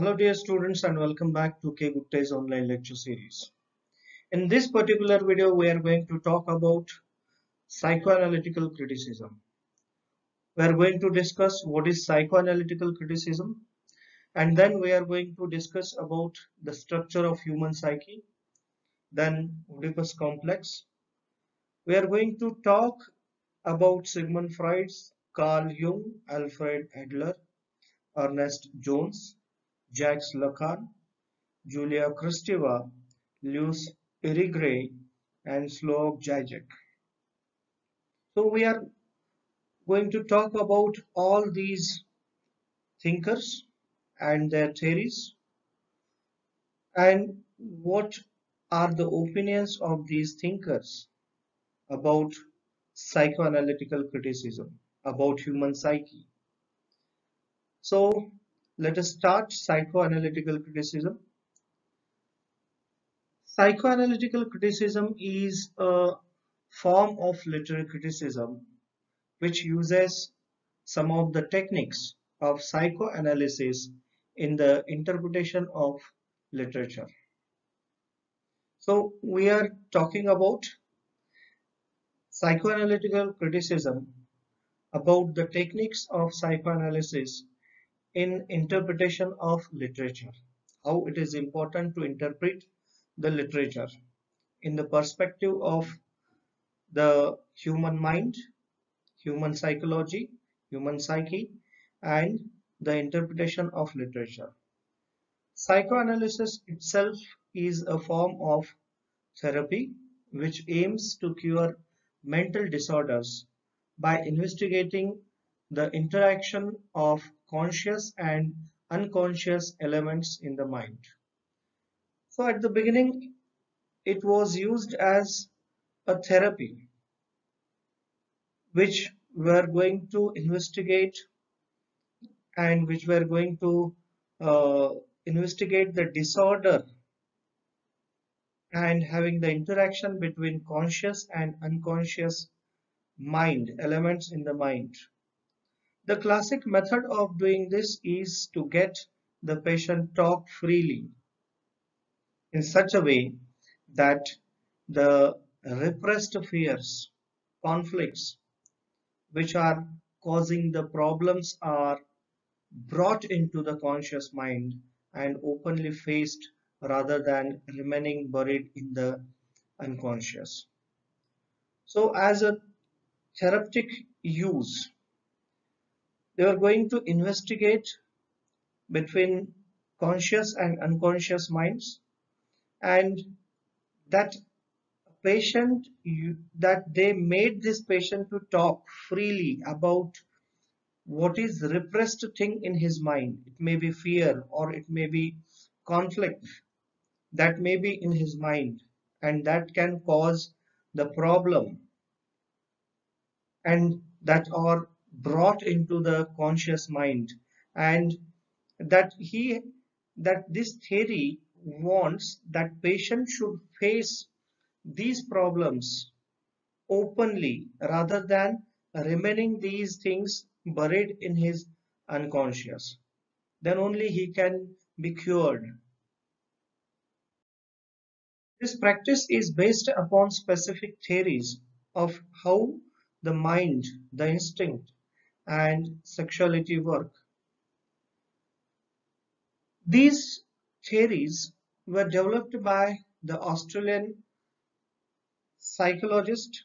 Hello dear students, and welcome back to K. Gupta's online lecture series. In this particular video, we are going to talk about psychoanalytical criticism. We are going to discuss what is psychoanalytical criticism, and then we are going to discuss about the structure of human psyche, then Oedipus complex. We are going to talk about Sigmund Freud, Carl Jung, Alfred Adler, Ernest Jones, Jacques Lacan, Julia Kristeva, Luce Irigaray, and Slavoj Žižek. So we are going to talk about all these thinkers and their theories, and what are the opinions of these thinkers about psychoanalytical criticism, about human psyche. So let us start psychoanalytical criticism. Psychoanalytical criticism is a form of literary criticism which uses some of the techniques of psychoanalysis in the interpretation of literature. So we are talking about psychoanalytical criticism, about the techniques of psychoanalysis in interpretation of literature, how it is important to interpret the literature in the perspective of the human mind, human psychology, human psyche, and the interpretation of literature. Psychoanalysis itself is a form of therapy which aims to cure mental disorders by investigating the interaction of conscious and unconscious elements in the mind. So at the beginning, it was used as a therapy which were going to investigate and which were going to investigate the disorder and having the interaction between conscious and unconscious mind elements in the mind. The classic method of doing this is to get the patient talk freely in such a way that the repressed fears, conflicts which are causing the problems are brought into the conscious mind and openly faced rather than remaining buried in the unconscious. So as a therapeutic use, they were going to investigate between conscious and unconscious minds, and that they made this patient to talk freely about what is repressed thing in his mind. It may be fear, or it may be conflict that may be in his mind, and that can cause the problem, and that or brought into the conscious mind, and that this theory wants that patient should face these problems openly rather than remaining these things buried in his unconscious. Then only he can be cured. This practice is based upon specific theories of how the mind, the instinct, and sexuality work. These theories were developed by the Australian psychologist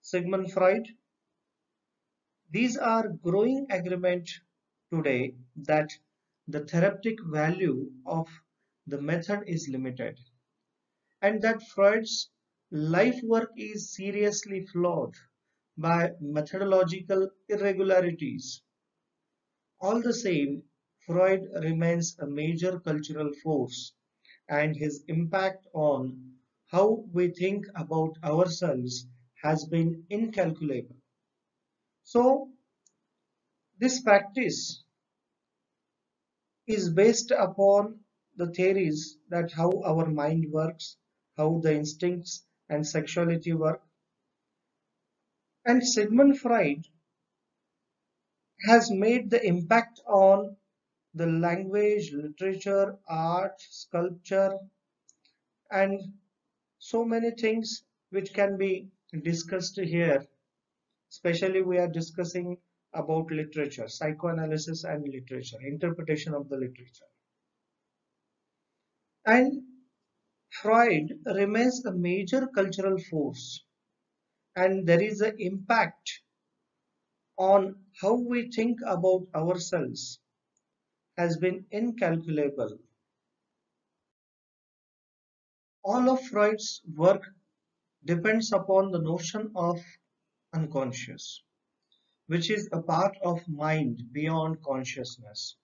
Sigmund Freud. These are growing agreement today that the therapeutic value of the method is limited, and that Freud's life work is seriously flawed by methodological irregularities. All the same, Freud remains a major cultural force, and his impact on how we think about ourselves has been incalculable. So this practice is based upon the theories that how our mind works, how the instincts and sexuality work. And Sigmund Freud has made the impact on the language, literature, art, sculpture, and so many things which can be discussed here. Especially we are discussing about literature, psychoanalysis and literature, interpretation of the literature. And Freud remains a major cultural force, and there is an impact on how we think about ourselves has been incalculable. All of Freud's work depends upon the notion of unconscious, which is a part of mind beyond consciousness,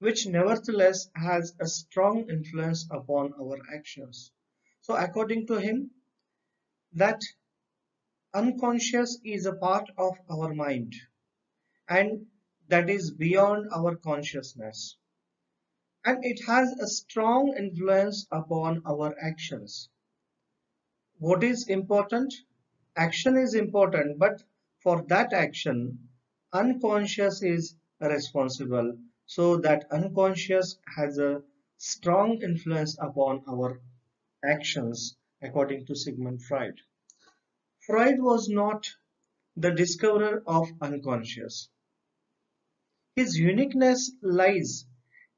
which nevertheless has a strong influence upon our actions. So according to him, that unconscious is a part of our mind and that is beyond our consciousness, and it has a strong influence upon our actions. What is important? Action is important, but for that action, unconscious is responsible. So that unconscious has a strong influence upon our actions, according to Sigmund Freud. Freud was not the discoverer of unconscious. His uniqueness lies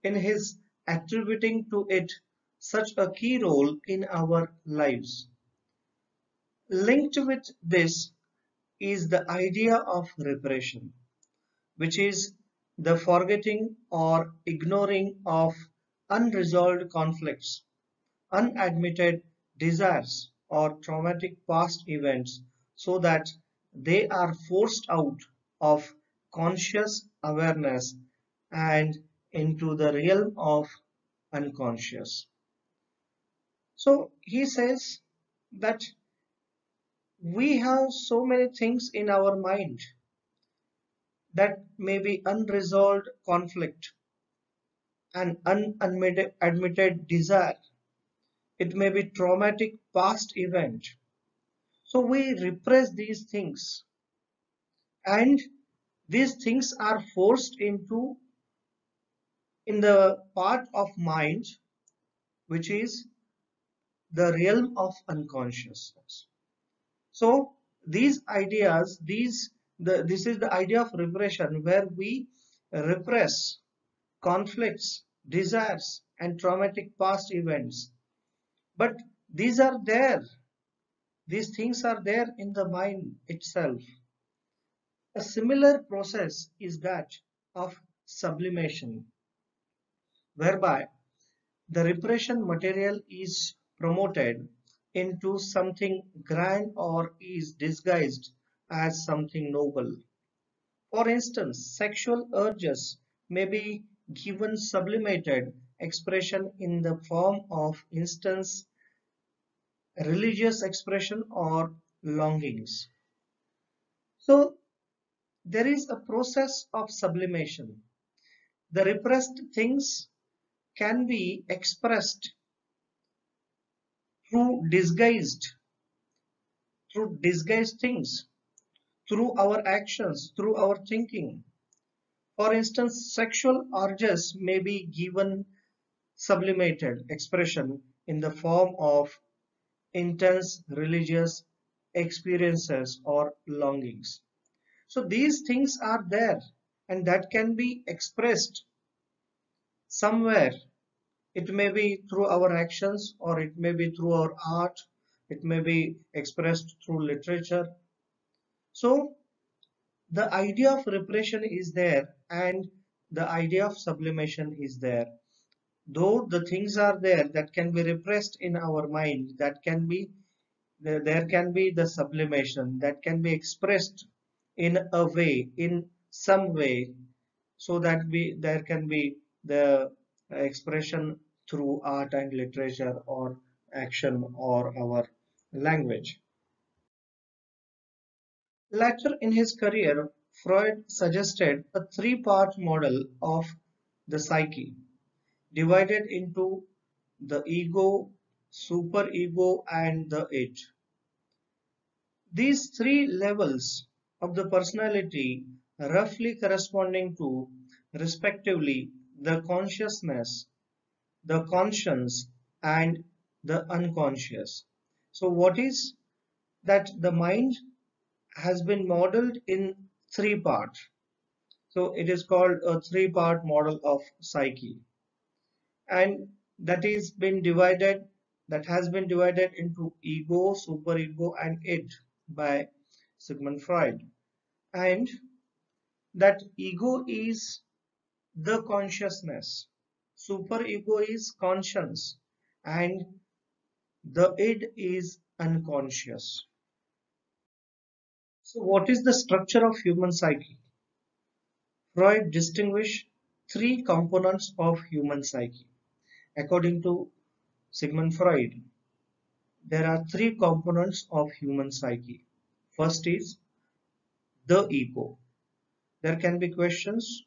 in his attributing to it such a key role in our lives. Linked with this is the idea of reparation, which is the forgetting or ignoring of unresolved conflicts, unadmitted desires or traumatic past events, so that they are forced out of conscious awareness and into the realm of unconscious. So he says that we have so many things in our mind that may be unresolved conflict, an unadmitted desire. It may be traumatic past event. So we repress these things, and these things are forced into in the part of mind which is the realm of unconsciousness. So these ideas, this is the idea of repression, where we repress conflicts, desires and traumatic past events. But these are there. These things are there in the mind itself. A similar process is that of sublimation, whereby the repression material is promoted into something grand or is disguised as something noble. For instance, sexual urges may be given sublimated expression in the form of, instance, religious expression or longings. So there is a process of sublimation. The repressed things can be expressed through disguised things, through our actions, through our thinking. For instance, sexual urges may be given sublimated expression in the form of intense religious experiences or longings. So these things are there, and that can be expressed somewhere. It may be through our actions, or it may be through our art, it may be expressed through literature. So the idea of repression is there and the idea of sublimation is there. Though the things are there that can be repressed in our mind, that can be, there can be the sublimation that can be expressed in a way, in some way, so that there can be the expression through art and literature or action or our language. Later in his career, Freud suggested a three-part model of the psyche, divided into the ego, superego, and the it. These three levels of the personality, roughly corresponding to respectively the consciousness, the conscience, and the unconscious. So what is that? The mind has been modeled in three parts. So it is called a three-part model of psyche, and that has been divided into ego, superego, and id by Sigmund Freud. And that ego is the consciousness, superego is conscience, and the id is unconscious. So what is the structure of human psyche? Freud distinguished three components of human psyche. According to Sigmund Freud, there are three components of human psyche. First is the ego. There can be questions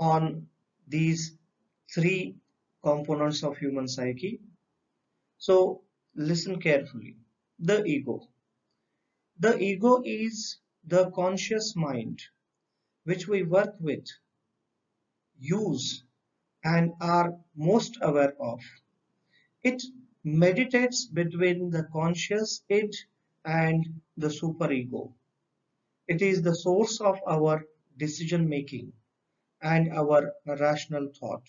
on these three components of human psyche, so listen carefully. The ego. The ego is the conscious mind which we work with, use, and are most aware of. It meditates between the conscious id and the superego. It is the source of our decision making and our rational thought.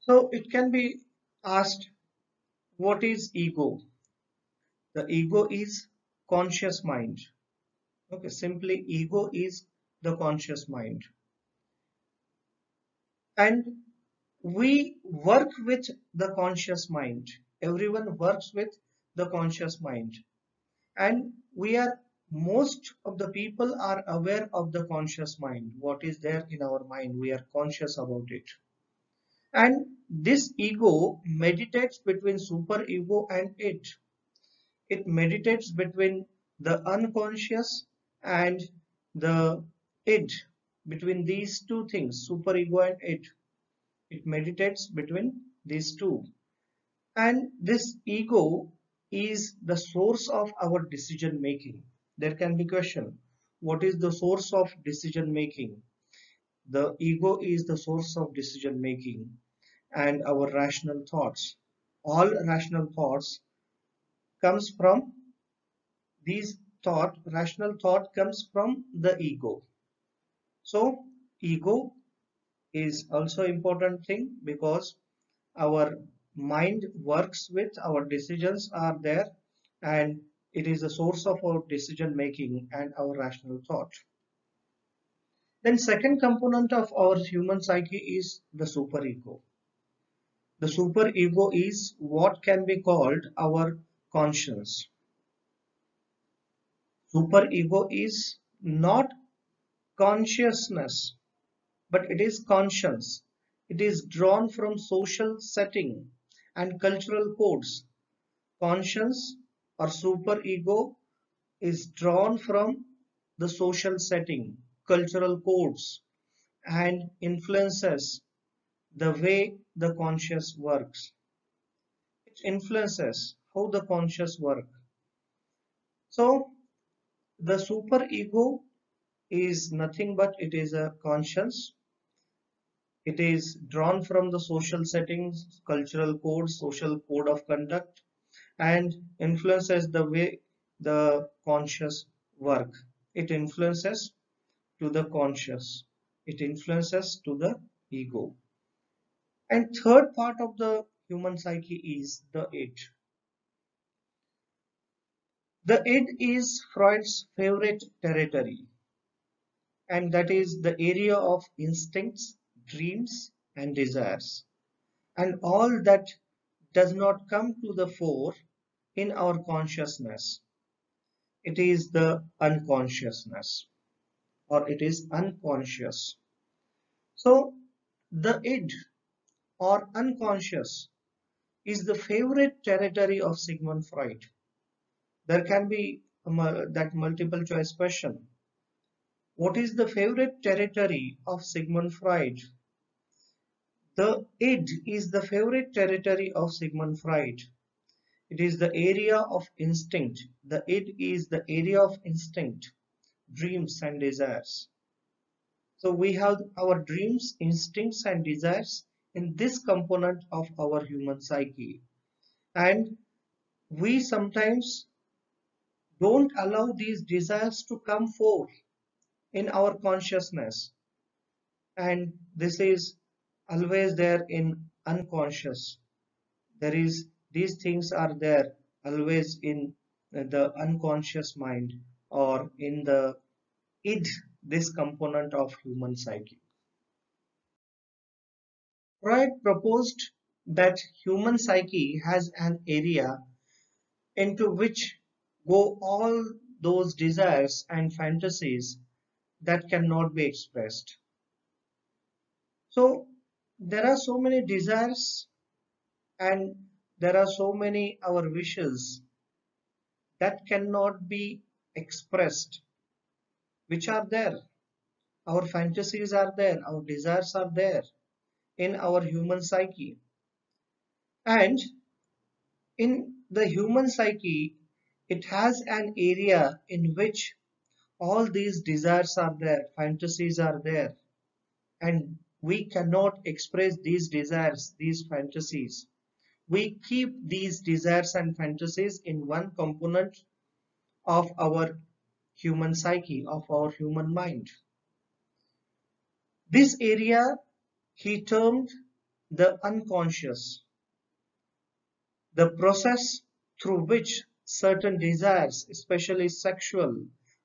So it can be asked, what is ego? The ego is conscious mind. Okay, simply ego is the conscious mind. And we work with the conscious mind. Everyone works with the conscious mind. And most of the people are aware of the conscious mind. What is there in our mind? We are conscious about it. And this ego meditates between superego and id. It meditates between the unconscious and the id, between these two things, superego and id. It meditates between these two. And this ego is the source of our decision making. There can be question, what is the source of decision making? The ego is the source of decision making and our rational thoughts. All rational thoughts comes from these thought, rational thought comes from the ego. So ego is also important thing, because our mind works with, our decisions are there, and it is the source of our decision making and our rational thought. Then second component of our human psyche is the superego. The superego is what can be called our conscience. Superego is not consciousness, but it is conscience. It is drawn from social setting and cultural codes. Conscience or superego is drawn from the social setting, cultural codes, and influences the way the conscious works. It influences how the conscious work. So the superego is nothing but it is a conscience. It is drawn from the social settings, cultural codes, social code of conduct, and influences the way the conscious work. It influences to the conscious. It influences to the ego. And third part of the human psyche is the id. The id is Freud's favorite territory, and that is the area of instincts, dreams, and desires, and all that does not come to the fore in our consciousness. It is the unconsciousness, or it is unconscious. So the id or unconscious is the favorite territory of Sigmund Freud. There can be that multiple choice question. What is the favorite territory of Sigmund Freud? The id is the favorite territory of Sigmund Freud. It is the area of instinct. The id is the area of instinct, dreams, and desires. So we have our dreams, instincts and desires in this component of our human psyche. And we sometimes don't allow these desires to come forth in our consciousness. And this is always there in unconscious. These things are there always in the unconscious mind or in the id, this component of human psyche. Freud proposed that human psyche has an area into which go all those desires and fantasies that cannot be expressed. So there are so many desires and there are so many our wishes that cannot be expressed, which are there. Our fantasies are there, our desires are there in our human psyche. And in the human psyche, it has an area in which all these desires are there, fantasies are there, and we cannot express these desires, these fantasies. We keep these desires and fantasies in one component of our human psyche, of our human mind. This area he termed the unconscious, the process through which certain desires, especially sexual,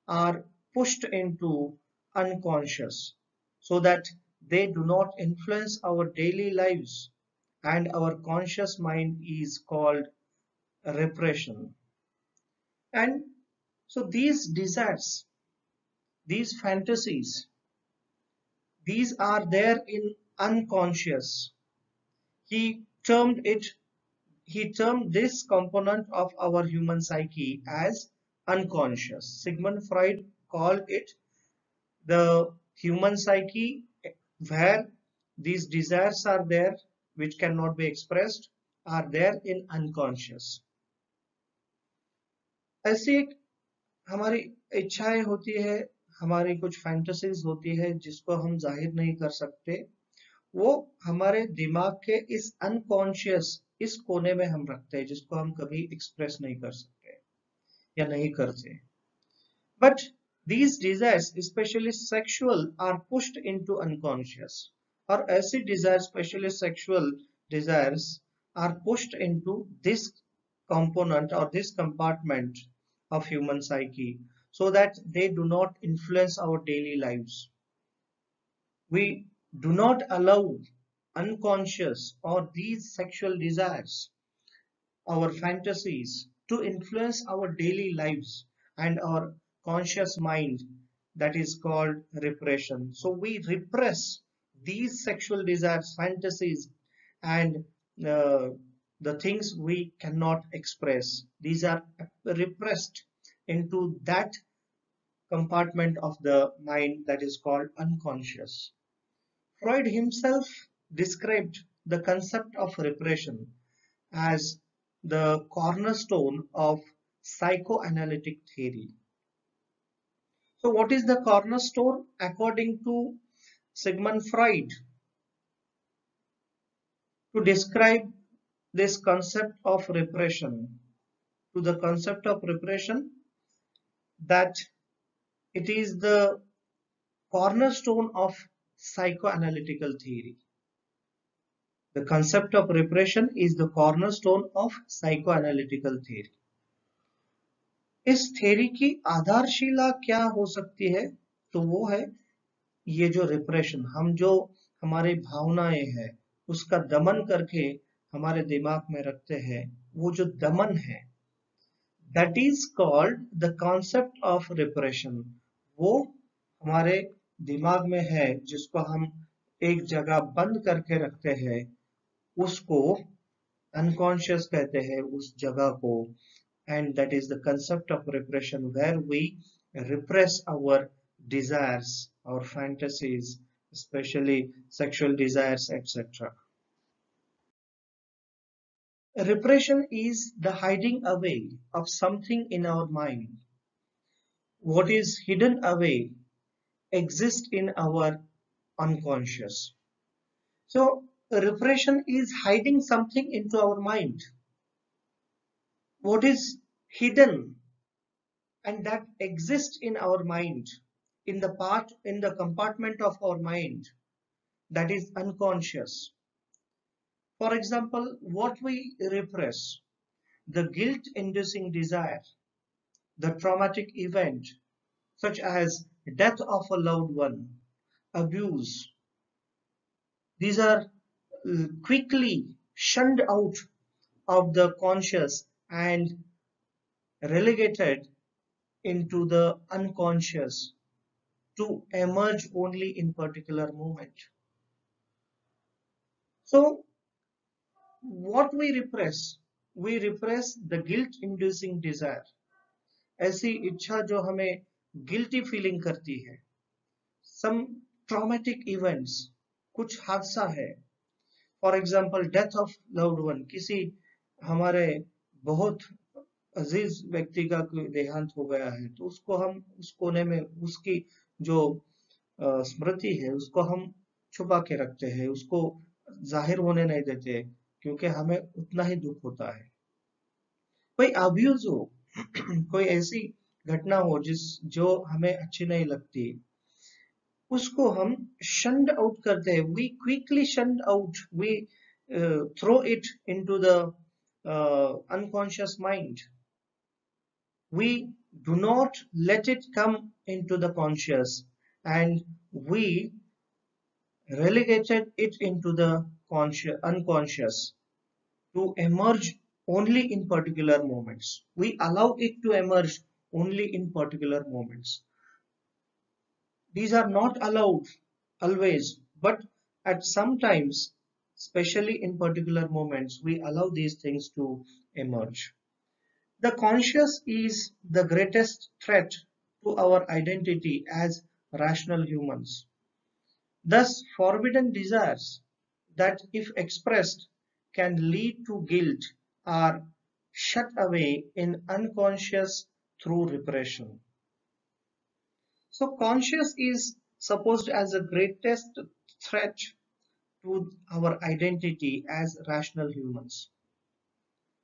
are pushed into unconscious so that they do not influence our daily lives, and our conscious mind is called repression. And so these desires, these fantasies, these are there in unconscious. He termed this component of our human psyche as unconscious. Sigmund Freud called it the human psyche where these desires are there, which cannot be expressed, are there in unconscious. ऐसे हमारी इच्छाएं होती है, हमारी कुछ fantasies होती है जिसको हम जाहिर नहीं कर सकते, वो हमारे दिमाग के इस अनकॉन्शियस इस कोने में हम रखते हैं जिसको हम कभी एक्सप्रेस नहीं कर सकते या नहीं करते. But these desires, especially sexual, are pushed into unconscious, or acid desires, especially sexual desires, are pushed into this component or this compartment of human psyche so that they do not influence our daily lives. We do not allow unconscious or these sexual desires, our fantasies, to influence our daily lives and our conscious mind, that is called repression. So we repress these sexual desires, fantasies, and the things we cannot express. These are repressed into that compartment of the mind that is called unconscious. Freud himself described the concept of repression as the cornerstone of psychoanalytic theory. So what is the cornerstone according to Sigmund Freud? To describe this concept of repression, that it is the cornerstone of psychoanalytical theory. The concept of repression is the cornerstone of psychoanalytical theory. इस theory की आधारशिला क्या हो सकती है, तो वो है ये जो रिप्रेशन, हम जो हमारे भावनाएं हैं उसका दमन करके हमारे दिमाग में रखते हैं, वो जो दमन है that is called the concept of repression. वो हमारे दिमाग में है जिसको हम एक जगह बंद करके रखते हैं, उसको अनकॉन्शियस कहते हैं उस जगह को. And that is the concept of repression, where we repress our desires, our fantasies, especially sexual desires, etc. Repression is the hiding away of something in our mind. What is hidden away exist in our unconscious. So repression is hiding something into our mind. What is hidden and that exists in our mind, in the part, in the compartment of our mind that is unconscious. For example, what we repress, the guilt-inducing desire, the traumatic event such as death of a loved one, abuse. These are quickly shunned out of the conscious and relegated into the unconscious to emerge only in particular moment. So what we repress the guilt-inducing desire. ऐसी इच्छा जो हमें guilty feeling करती है, some traumatic events, कुछ हादसा है, for example death of loved one, किसी हमारे बहुत अजीज व्यक्ति का देहांत हो गया है, तो उसको हम उस कोने में उसकी जो स्मृति है उसको हम छुपा के रखते हैं, उसको जाहिर होने नहीं देते क्योंकि हमें उतना ही दुख होता है। कोई अब्यूज हो, कोई ऐसी घटना हो जो हमें अच्छी नहीं लगती, उसको हम shunned out करते हैं, we quickly shunned out, we throw it into the unconscious mind, we do not let it come into the conscious and we relegated it into the unconscious to emerge only in particular moments. We allow it to emerge only in particular moments. These are not allowed always, but at some times, especially in particular moments, we allow these things to emerge. The conscious is the greatest threat to our identity as rational humans. Thus, forbidden desires that, if expressed, can lead to guilt are shut away in unconscious through repression. So conscious is supposed as the greatest threat to our identity as rational humans.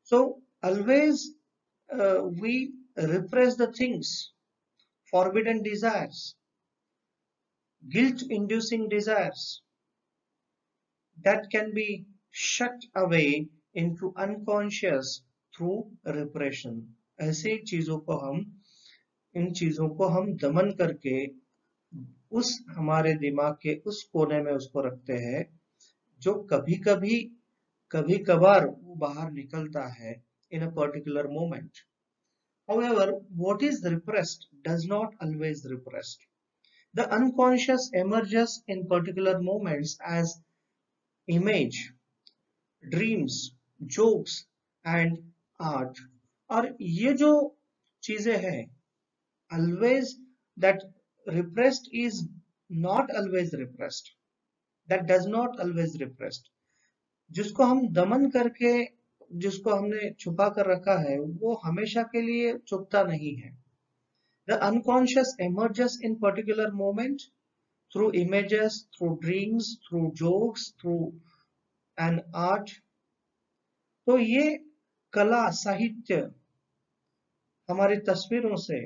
So always we repress the things, forbidden desires, guilt-inducing desires that can be shut away into unconscious through repression. ऐसे चीजों को हम, इन चीजों को हम दमन करके उस हमारे दिमाग के उस कोने में उसको रखते हैं, जो कभी कभार वो बाहर निकलता है in a particular moment. However, what is repressed does not always repressed. The unconscious emerges in particular moments as image, dreams, jokes and art. और ये जो चीजें हैं, always that repressed is not always repressed, that does not always repressed. जिसको हम दमन करके, जिसको हमने छुपा कर रखा है, वो हमेशा के लिए छुपता नहीं है. The unconscious emerges in particular moment through images, through dreams, through jokes, through an art. तो ये कला साहित्य हमारी तस्वीरों से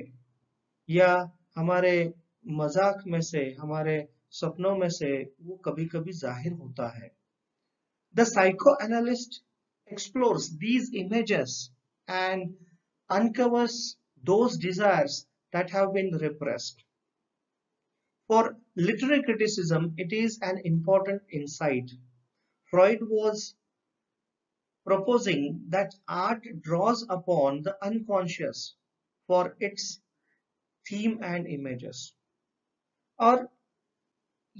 या हमारे मजाक में से, हमारे सपनों में से वो कभी कभी जाहिर होता है. The psychoanalyst explores these images and uncovers those desires that have been repressed. For literary criticism, it is an important insight. Freud was proposing that art draws upon the unconscious for its theme and images. और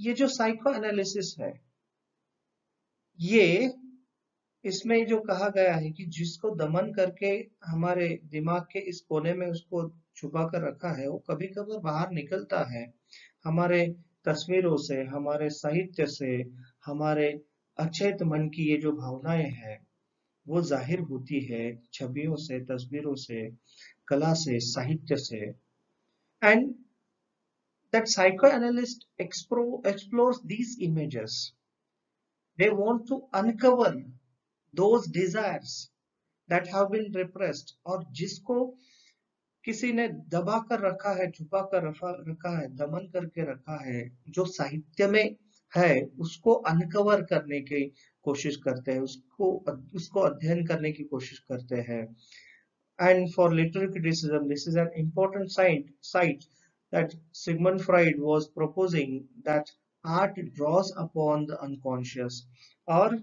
ये जो psychoanalysis है, ये इसमें जो कहा गया है कि जिसको दमन करके हमारे दिमाग के इस कोने में उसको छुपा कर रखा है, वो कभी कभी बाहर निकलता है हमारे तस्वीरों से, हमारे साहित्य से, हमारे अचेत मन की ये जो भावनाएं हैं वो जाहिर होती है छवियों से, तस्वीरों से, कला से, साहित्य से. And that psychoanalyst explores these images. They want to uncover those desires that have been repressed, or jisko kisi ne daba kar rakha hai, chupa kar rakha hai, daman karke rakha hai, jo sahitya mein hai, usko uncover karne ki koshish karte hai, usko adhyayan karne ki koshish karte hai. And for literary criticism, this is an important site that Sigmund Freud was proposing, that art draws upon the unconscious. और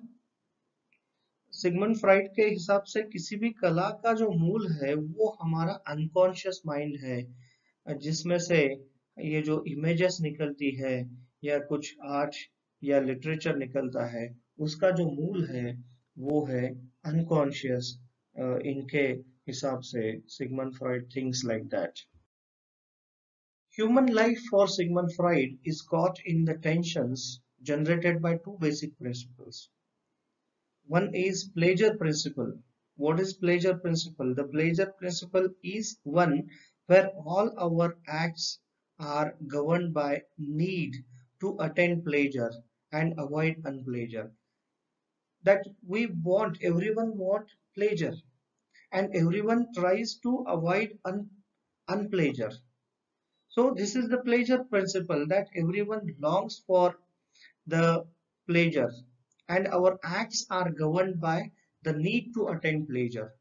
Sigmund Freud के हिसाब से किसी भी कला का जो मूल है वो हमारा अनकॉन्शियस माइंड है, जिसमें से ये जो इमेजेस निकलती है या कुछ आर्ट या लिटरेचर निकलता है, उसका जो मूल है वो है अनकॉन्शियस. इनके हिसाब से Sigmund Freud things like that. Human life for Sigmund Freud is caught in the tensions generated by two basic principles. One is pleasure principle. What is pleasure principle? The pleasure principle is one where all our acts are governed by need to attain pleasure and avoid unpleasure. That we want, everyone wants pleasure and everyone tries to avoid unpleasure. So this is the pleasure principle, that everyone longs for the pleasure and our acts are governed by the need to attain pleasure.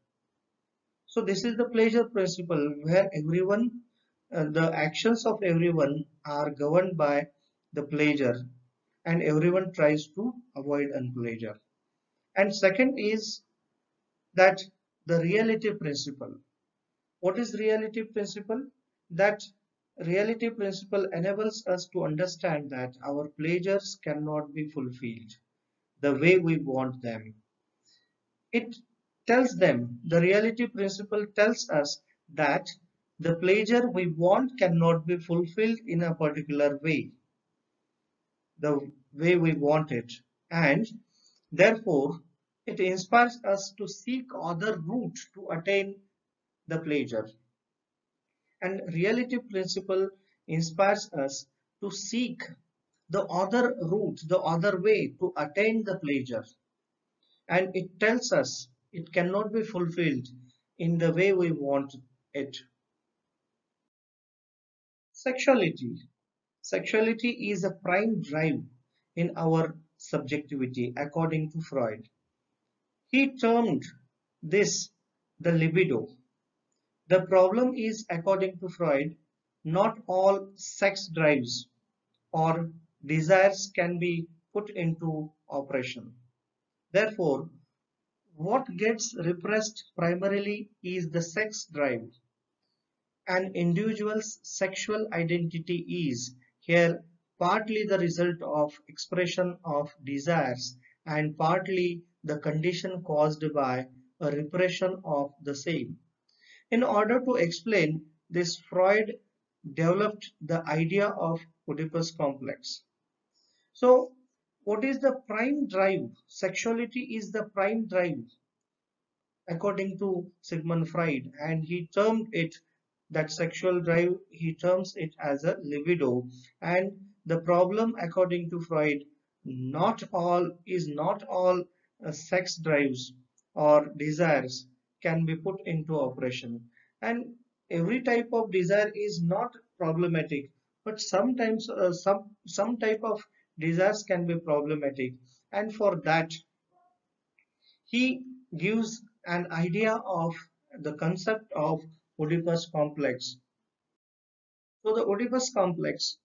So this is the pleasure principle where everyone, the actions of everyone are governed by the pleasure and everyone tries to avoid unpleasure. And second is that the reality principle. What is reality principle? That reality principle enables us to understand that our pleasures cannot be fulfilled the way we want them. It tells them, the reality principle tells us that the pleasure we want cannot be fulfilled in a particular way, the way we want it. And therefore, it inspires us to seek other route to attain the pleasure. And reality principle inspires us to seek the other route, the other way to attain the pleasure. And it tells us it cannot be fulfilled in the way we want it. Sexuality. Sexuality is a prime drive in our subjectivity, according to Freud. He termed this the libido. The problem is, according to Freud, not all sex drives or desires can be put into operation. Therefore, what gets repressed primarily is the sex drive. An individual's sexual identity is here partly the result of expression of desires and partly the condition caused by a repression of the same. In order to explain this, Freud developed the idea of Oedipus complex. So, what is the prime drive? Sexuality is the prime drive, according to Sigmund Freud, and he termed it, that sexual drive, he terms it as a libido. And the problem, according to Freud, not all sex drives or desires can be put into operation, and every type of desire is not problematic, but sometimes some type of desires can be problematic, and for that he gives an idea of the concept of Oedipus complex. So the Oedipus complex,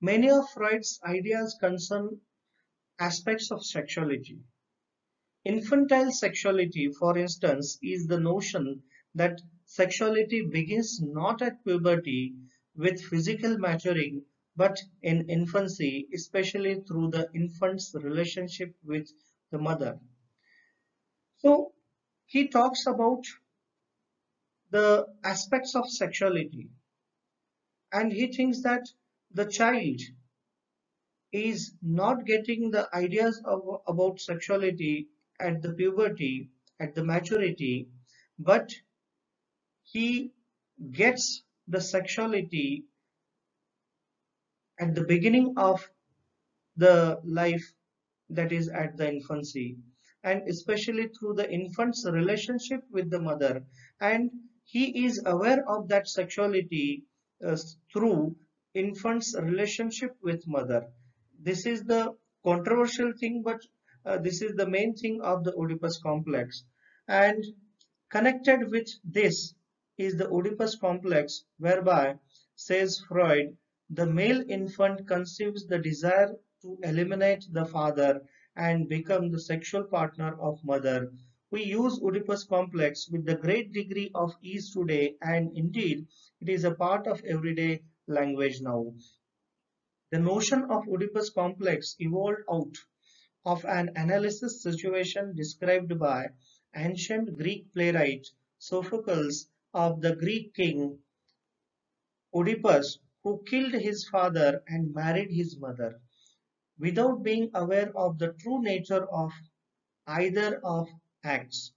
many of Freud's ideas concern aspects of sexuality. Infantile sexuality, for instance, is the notion that sexuality begins not at puberty with physical maturing, but in infancy, especially through the infant's relationship with the mother. So he talks about the aspects of sexuality, and he thinks that the child is not getting the ideas about sexuality at the puberty, at the maturity, but he gets the sexuality at the beginning of the life, that is at the infancy, and especially through the infant's relationship with the mother. And he is aware of that sexuality through infant's relationship with mother. This is the controversial thing, but this is the main thing of the Oedipus complex. And connected with this is the Oedipus complex, whereby, says Freud, the male infant conceives the desire to eliminate the father and become the sexual partner of mother. We use Oedipus complex with the great degree of ease today, and indeed it is a part of everyday language now. The notion of Oedipus complex evolved out of an analysis situation described by ancient Greek playwright Sophocles of the Greek king Oedipus, who killed his father and married his mother, without being aware of the true nature of either of acts.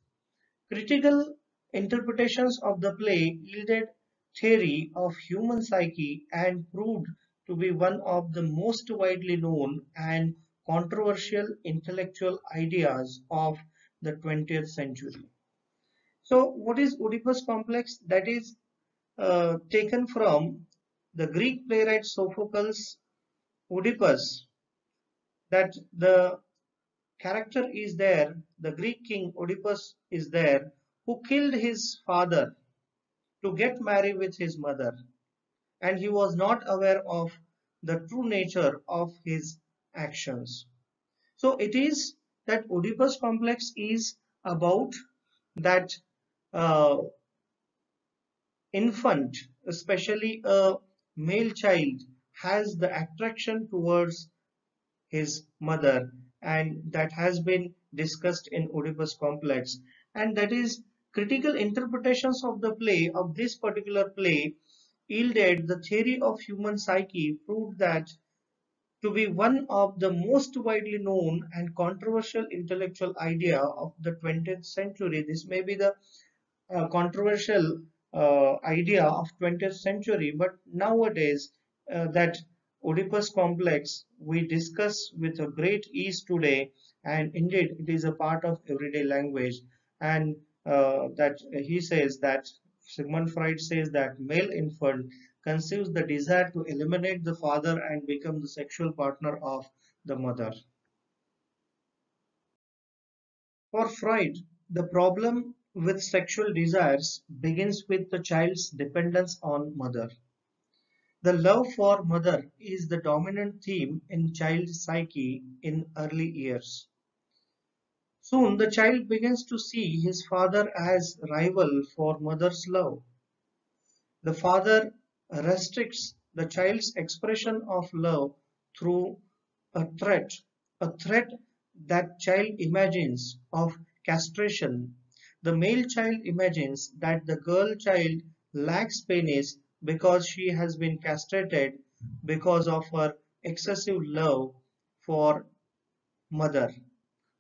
Critical interpretations of the play yielded theory of human psyche and proved to be one of the most widely known and controversial intellectual ideas of the 20th century. So what is Oedipus complex? That is taken from the Greek playwright Sophocles' Oedipus, that the character is there, the Greek king Oedipus is there, who killed his father to get married with his mother, and he was not aware of the true nature of his actions. So it is that Oedipus complex is about that infant, especially a male child, has the attraction towards his mother, and that has been discussed in Oedipus complex. And that is critical interpretations of the play, of this particular play, yielded the theory of human psyche, proved that to be one of the most widely known and controversial intellectual idea of the 20th century. This may be the controversial idea of 20th century, but nowadays that Oedipus complex we discuss with a great ease today, and indeed it is a part of everyday language. And that he says that Sigmund Freud says that male infant conceives the desire to eliminate the father and become the sexual partner of the mother. For Freud, the problem with sexual desires begins with the child's dependence on mother. The love for mother is the dominant theme in child psyche in early years. Soon the child begins to see his father as rival for mother's love. The father restricts the child's expression of love through a threat that child imagines of castration. The male child imagines that the girl child lacks penis because she has been castrated because of her excessive love for mother.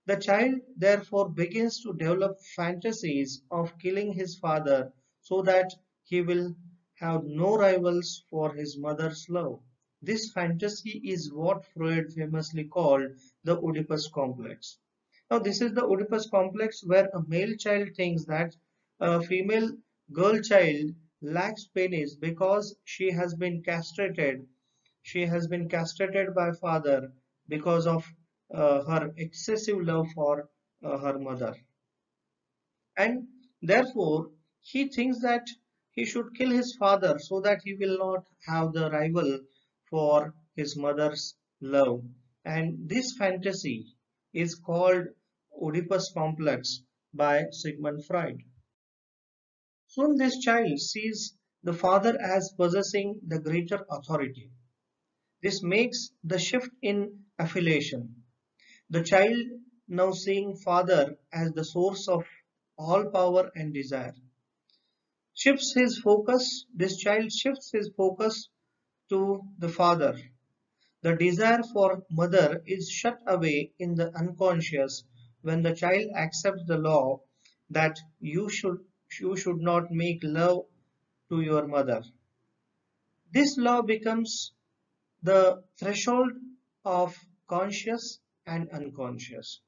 The child therefore begins to develop fantasies of killing his father so that he will have no rivals for his mother's love. This fantasy is what Freud famously called the Oedipus complex. Now this is the Oedipus complex where a male child thinks that a female girl child lacks penis because she has been castrated. She has been castrated by father because of her excessive love for her mother, and therefore he thinks that he should kill his father so that he will not have the rival for his mother's love. And this fantasy is called Oedipus complex by Sigmund Freud. Soon this child sees the father as possessing the greater authority. This makes the shift in affiliation. The child now seeing father as the source of all power and desire shifts his focus. This child shifts his focus to the father. The desire for mother is shut away in the unconscious when the child accepts the law that you should not make love to your mother. This law becomes the threshold of conscious and unconscious.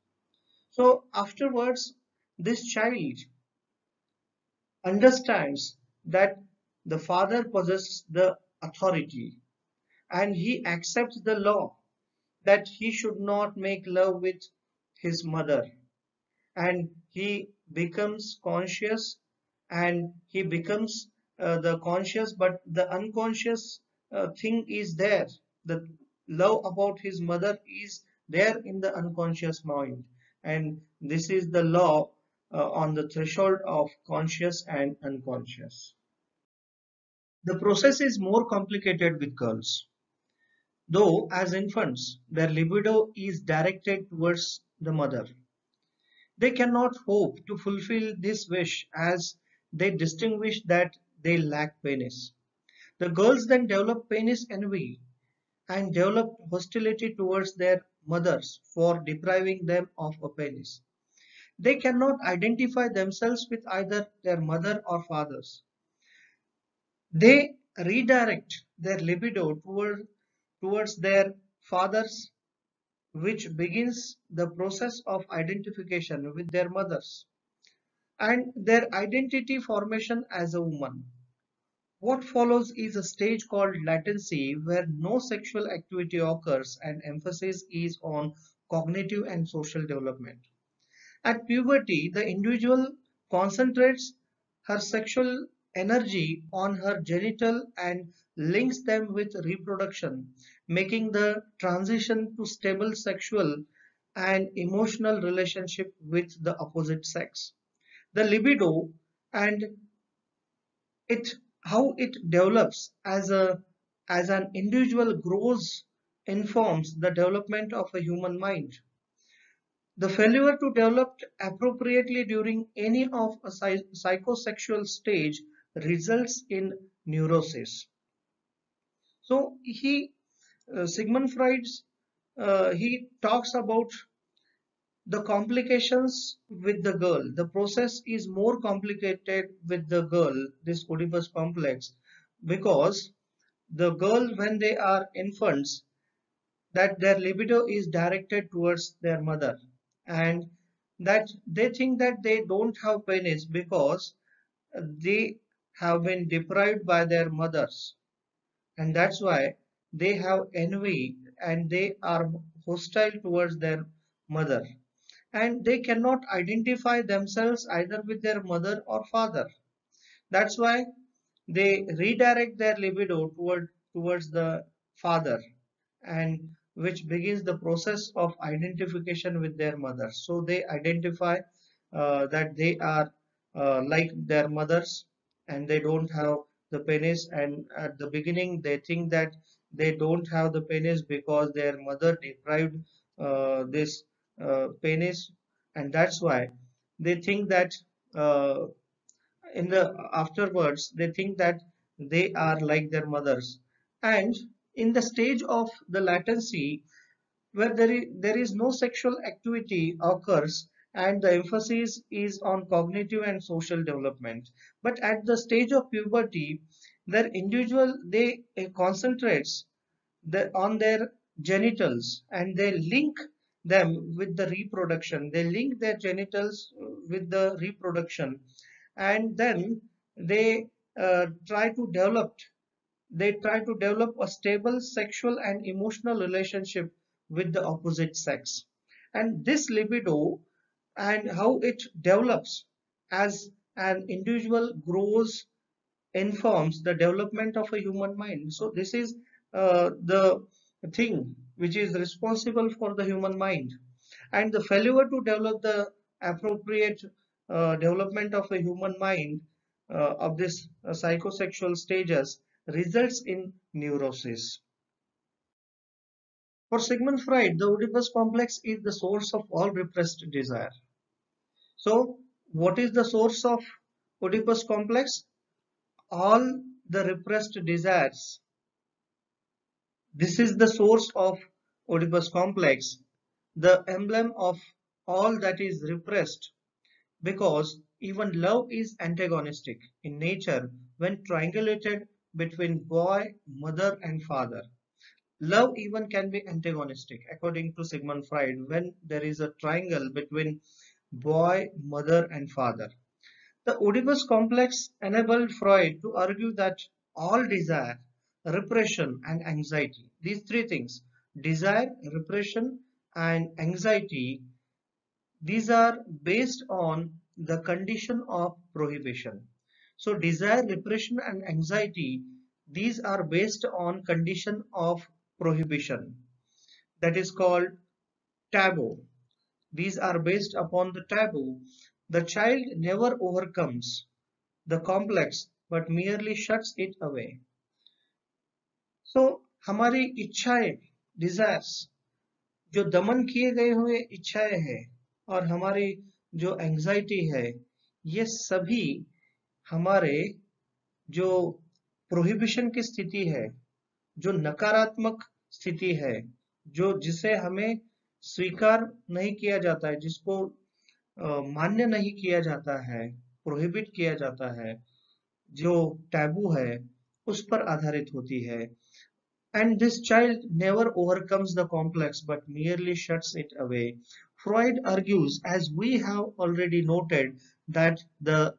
So afterwards, this child understands that the father possesses the authority, and he accepts the law that he should not make love with his mother, and he becomes conscious, and he becomes the conscious, but the unconscious thing is there. The love about his mother is there in the unconscious mind, and this is the law on the threshold of conscious and unconscious. The process is more complicated with girls, though as infants their libido is directed towards the mother. They cannot hope to fulfill this wish as they distinguish that they lack penis. The girls then develop penis envy and develop hostility towards their mothers for depriving them of a penis. They cannot identify themselves with either their mother or fathers. They redirect their libido towards their fathers, which begins the process of identification with their mothers and their identity formation as a woman. What follows is a stage called latency, where no sexual activity occurs and emphasis is on cognitive and social development. At puberty, the individual concentrates her sexual energy on her genital and links them with reproduction, making the transition to stable sexual and emotional relationship with the opposite sex. The libido and how it develops as an individual grows informs the development of a human mind. The failure to develop appropriately during any of a psychosexual stage results in neurosis. So Sigmund Freud, he talks about the complications with the girl. The process is more complicated with the girl, this Oedipus complex, because the girl, when they are infants, that their libido is directed towards their mother, and that they think that they don't have penis because they have been deprived by their mothers, and that's why they have envy and they are hostile towards their mother, and they cannot identify themselves either with their mother or father. That's why they redirect their libido towards the father, and which begins the process of identification with their mother. So they identify that they are like their mothers, and they don't have the penis, and at the beginning they think that they don't have the penis because their mother deprived this penis, and that's why they think that afterwards they think that they are like their mothers. And in the stage of the latency, where there is no sexual activity occurs, and the emphasis is on cognitive and social development. But at the stage of puberty, their individual, they concentrates on their genitals, and they link them with the reproduction. They link their genitals with the reproduction, and then they try to develop a stable sexual and emotional relationship with the opposite sex. And this libido and how it develops as an individual grows informs the development of a human mind. So this is the thing which is responsible for the human mind, and the failure to develop the appropriate development of a human mind of this psychosexual stages results in neurosis. For Sigmund Freud, the Oedipus complex is the source of all repressed desire. So what is the source of Oedipus complex? All the repressed desires. This is the source of Oedipus complex, the emblem of all that is repressed, because even love is antagonistic in nature when triangulated between boy, mother and father. Love even can be antagonistic, according to Sigmund Freud, when there is a triangle between boy, mother, and father. The Oedipus complex enabled Freud to argue that all desire, repression, and anxiety, these three things, desire, repression, and anxiety, these are based on the condition of prohibition. So desire, repression, and anxiety, these are based on condition of prohibition, that is called taboo. These are based upon the taboo. The child never overcomes the complex but merely shuts it away. So हमारी इच्छाएं, desires, जो दमन किए गए हुए इच्छाएं हैं और हमारी जो anxiety है, ये सभी हमारे जो प्रोहिबिशन की स्थिति है, जो नकारात्मक स्थिति है, जो जिसे हमें स्वीकार नहीं किया जाता है, जिसको मान्य नहीं किया जाता है, प्रोहिबिट किया जाता है, जो टैबू है, उस पर आधारित होती है. And this child never overcomes the complex but merely shuts it away. Freud argues, as we have already noted, that the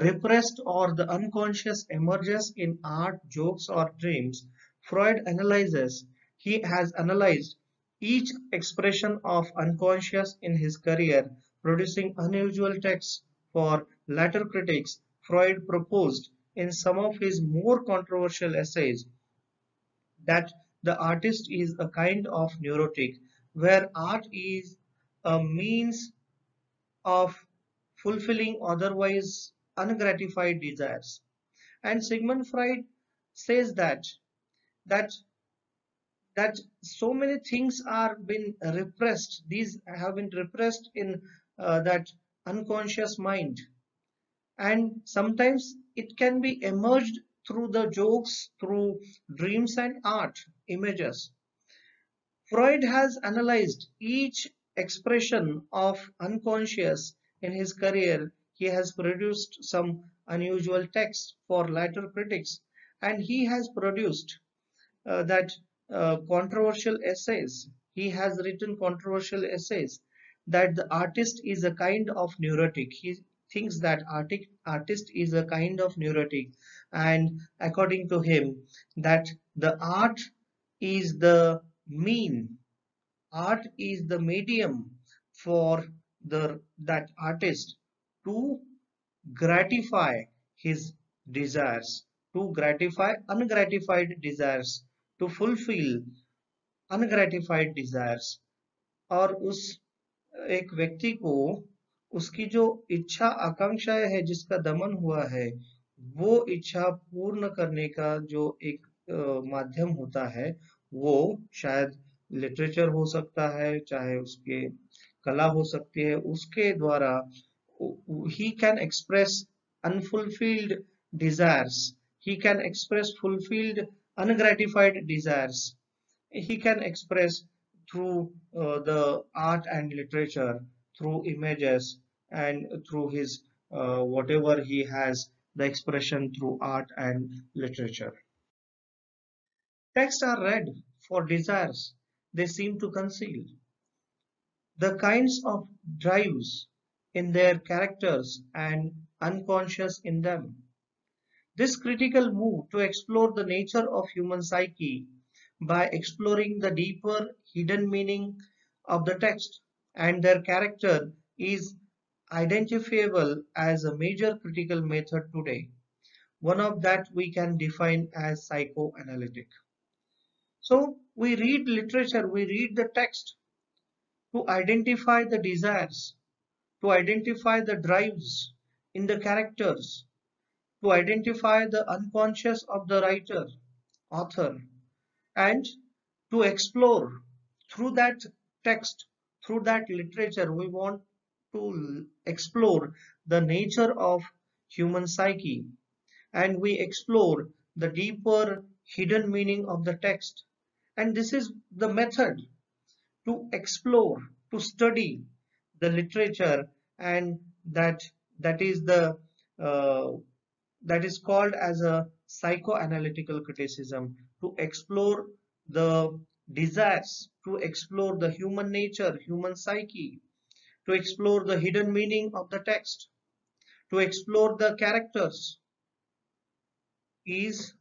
repressed or the unconscious emerges in art, jokes, or dreams. Freud analyzes, he has analyzed each expression of unconscious in his career, producing unusual texts for later critics. Freud proposed in some of his more controversial essays that the artist is a kind of neurotic, where art is a means of fulfilling otherwise ungratified desires. And Sigmund Freud says that so many things are been repressed, these have been repressed in that unconscious mind, and sometimes it can be emerged through the jokes, through dreams and art, images. Freud has analyzed each expression of unconscious in his career. He has produced some unusual texts for later critics, and he has produced controversial essays. He has written controversial essays that the artist is a kind of neurotic. He thinks that artist is a kind of neurotic, and according to him that the art is the mean, art is the medium for that artist to gratify his desires, to gratify ungratified desires, to fulfill ungratified desires. और उस एक व्यक्ति को उसकी जो इच्छा आकांक्षाएं है, जिसका दमन हुआ है, वो इच्छा पूर्ण करने का जो एक माध्यम होता है, वो शायद लिटरेचर हो सकता है, चाहे उसके कला हो सकती है, उसके द्वारा he can express unfulfilled desires, he can express fulfilled ungratified desires, he can express through the art and literature, through images, and through his whatever he has, the expression through art and literature. Texts are read for desires they seem to conceal, the kinds of drives in their characters and unconscious in them. This critical move to explore the nature of human psyche by exploring the deeper hidden meaning of the text and their character is identifiable as a major critical method today, one of that we can define as psychoanalytic. So we read literature, we read the text to identify the desires, to identify the drives in the characters, to identify the unconscious of the writer, author, and to explore through that text, through that literature. We want to explore the nature of human psyche, and we explore the deeper hidden meaning of the text. And this is the method to explore, to study the literature, and that is called as a psychoanalytical criticism, to explore the desires to explore the human nature, human psyche, to explore the hidden meaning of the text, to explore the characters, is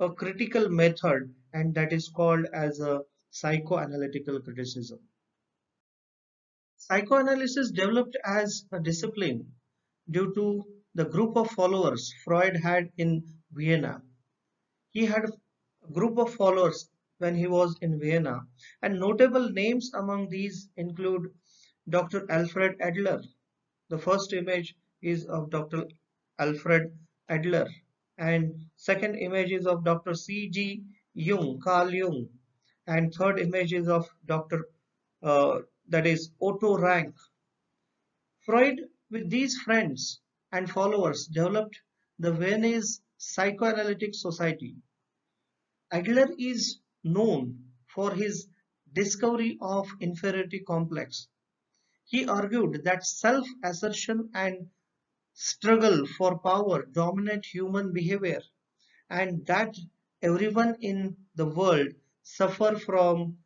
a critical method, and that is called as a psychoanalytical criticism. Psychoanalysis developed as a discipline due to the group of followers Freud had in Vienna. He had a group of followers when he was in Vienna, and notable names among these include Dr. Alfred Adler. The first image is of Dr. Alfred Adler, and second image is of Dr. C.G. Jung, Carl Jung, and third image is of Dr. That is Otto Rank. Freud, with these friends and followers, developed the Viennese Psychoanalytic Society. Adler is known for his discovery of inferiority complex. He argued that self-assertion and struggle for power dominate human behavior, and that everyone in the world suffers from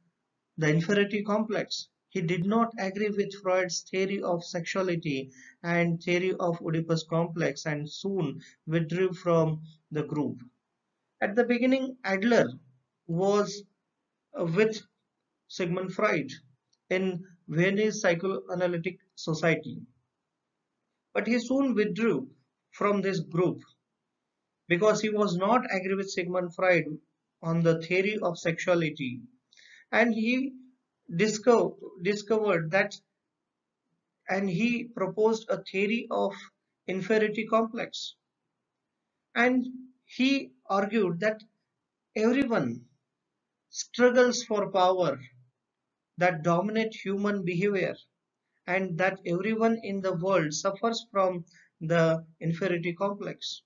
the inferiority complex. He did not agree with Freud's theory of sexuality and theory of Oedipus complex, and soon withdrew from the group. At the beginning, Adler was with Sigmund Freud in Viennese Psychoanalytic Society, but he soon withdrew from this group because he was not agree with Sigmund Freud on the theory of sexuality, and he discovered that, and he proposed a theory of inferiority complex, and he argued that everyone struggles for power that dominate human behavior, and that everyone in the world suffers from the inferiority complex,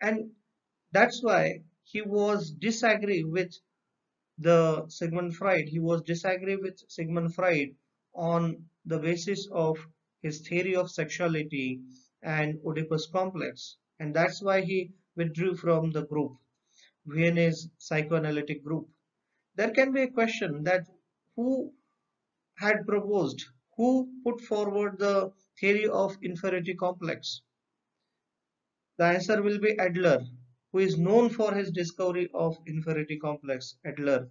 and that's why he was disagree with Sigmund Freud on the basis of his theory of sexuality and Oedipus complex, and that's why he withdrew from the group, Viennese psychoanalytic group. There can be a question that who had proposed, who put forward the theory of inferiority complex? The answer will be Adler, who is known for his discovery of inferiority complex. Adler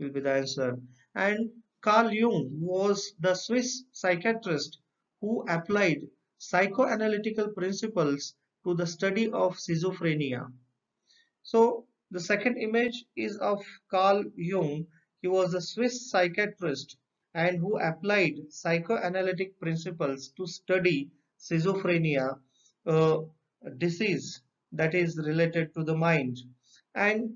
will be the answer. And Carl Jung was the Swiss psychiatrist who applied psychoanalytical principles to the study of schizophrenia. So the second image is of Carl Jung. He was a Swiss psychiatrist and who applied psychoanalytic principles to study schizophrenia, a disease that is related to the mind, and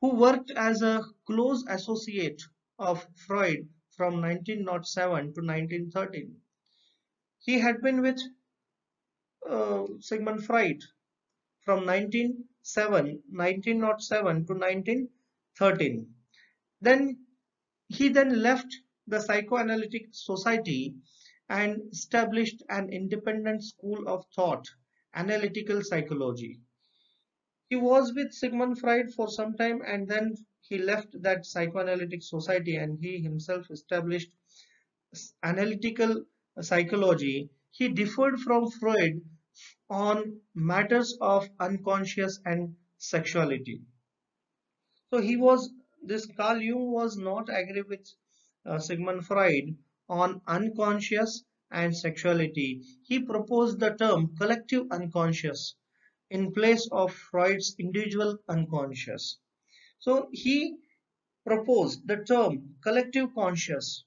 who worked as a close associate of Freud from 1907 to 1913. He had been with Sigmund Freud from 1907 to 1913. He then left the Psychoanalytic Society and established an independent school of thought, analytical psychology. He was with Sigmund Freud for some time, and then he left that psychoanalytic society and he himself established analytical psychology. He differed from Freud on matters of unconscious and sexuality. So he was, this Carl Jung was not agree with Sigmund Freud on unconscious and sexuality. He proposed the term collective unconscious in place of Freud's individual unconscious. So he proposed the term collective conscious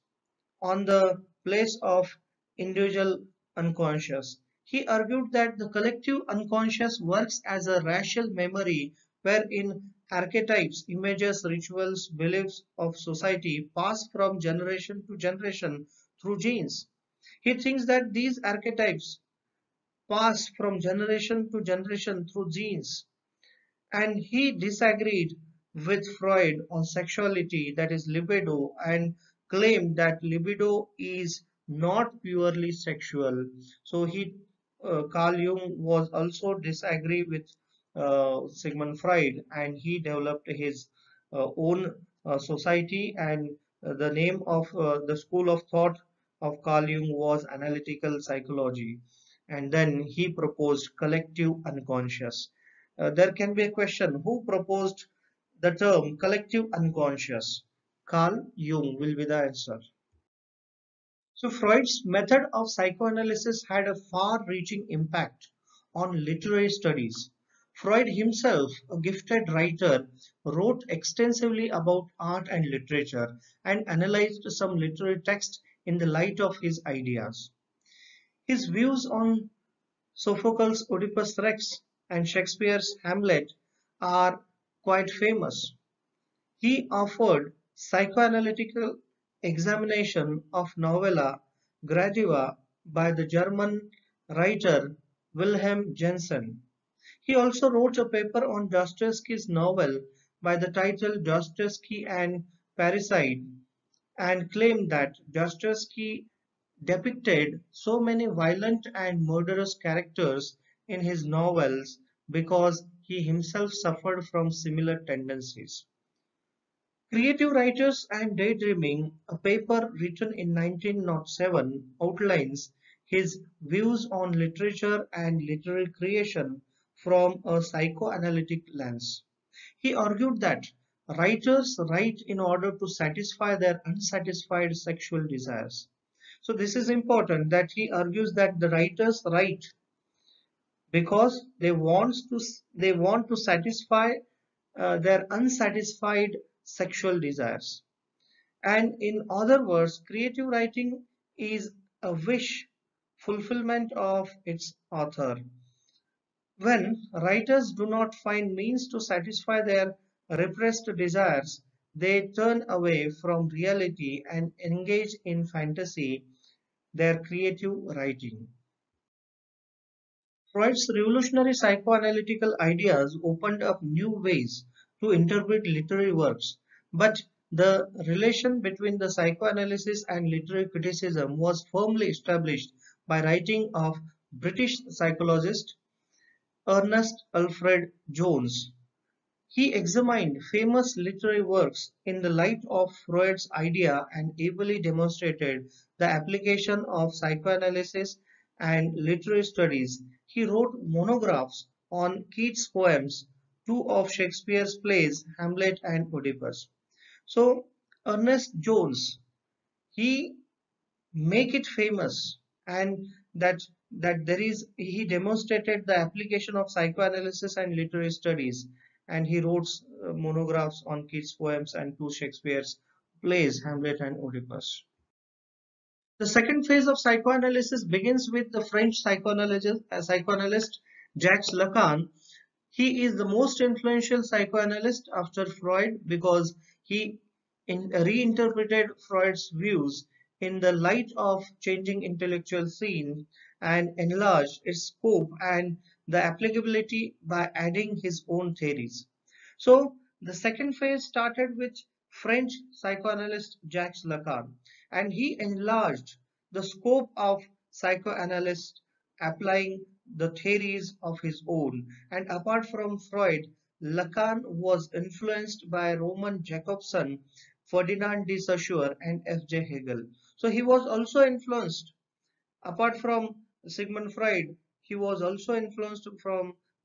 on the place of individual unconscious. He argued that the collective unconscious works as a racial memory wherein archetypes, images, rituals, beliefs of society pass from generation to generation through genes. He thinks that these archetypes pass from generation to generation through genes, and he disagreed with Freud on sexuality, that is libido, and claimed that libido is not purely sexual. So he, Carl Jung was also disagree with Sigmund Freud, and he developed his own society, and the name of the school of thought of Carl Jung was analytical psychology, and then he proposed collective unconscious. There can be a question, who proposed the term collective unconscious? Carl Jung will be the answer. So Freud's method of psychoanalysis had a far-reaching impact on literary studies. Freud himself, a gifted writer, wrote extensively about art and literature and analyzed some literary texts in the light of his ideas. His views on Sophocles' Oedipus Rex and Shakespeare's Hamlet are quite famous. He offered psychoanalytical examination of novella Gradiva by the German writer Wilhelm Jensen. He also wrote a paper on Dostoevsky's novel by the title Dostoevsky and Parricide, and claimed that Dostoevsky depicted so many violent and murderous characters in his novels because he himself suffered from similar tendencies. Creative Writers and Daydreaming, a paper written in 1907, outlines his views on literature and literary creation from a psychoanalytic lens. He argued that writers write in order to satisfy their unsatisfied sexual desires. So this is important, that he argues that the writers write because they want to satisfy their unsatisfied sexual desires. And in other words, creative writing is a wish fulfillment of its author. When writers do not find means to satisfy their repressed desires, they turn away from reality and engage in fantasy, their creative writing. Freud's revolutionary psychoanalytical ideas opened up new ways to interpret literary works, but the relation between the psychoanalysis and literary criticism was firmly established by writing of British psychologist Ernest Alfred Jones. He examined famous literary works in the light of Freud's idea and ably demonstrated the application of psychoanalysis and literary studies. He wrote monographs on Keats' poems, two of Shakespeare's plays, Hamlet and Oedipus. So Ernest Jones, he made it famous, and he demonstrated the application of psychoanalysis and literary studies, and he wrote monographs on Keats' poems and two Shakespeare's plays, Hamlet and Oedipus. The second phase of psychoanalysis begins with the French psychoanalyst Jacques Lacan. He is the most influential psychoanalyst after Freud because he reinterpreted Freud's views in the light of changing intellectual scene and enlarged its scope and the applicability by adding his own theories. So the second phase started with French psychoanalyst Jacques Lacan, and he enlarged the scope of psychoanalysts applying the theories of his own. And apart from Freud, Lacan was influenced by Roman Jacobson, Ferdinand de Saussure, and F.J. Hegel. So he was also influenced, apart from Sigmund Freud, he was also influenced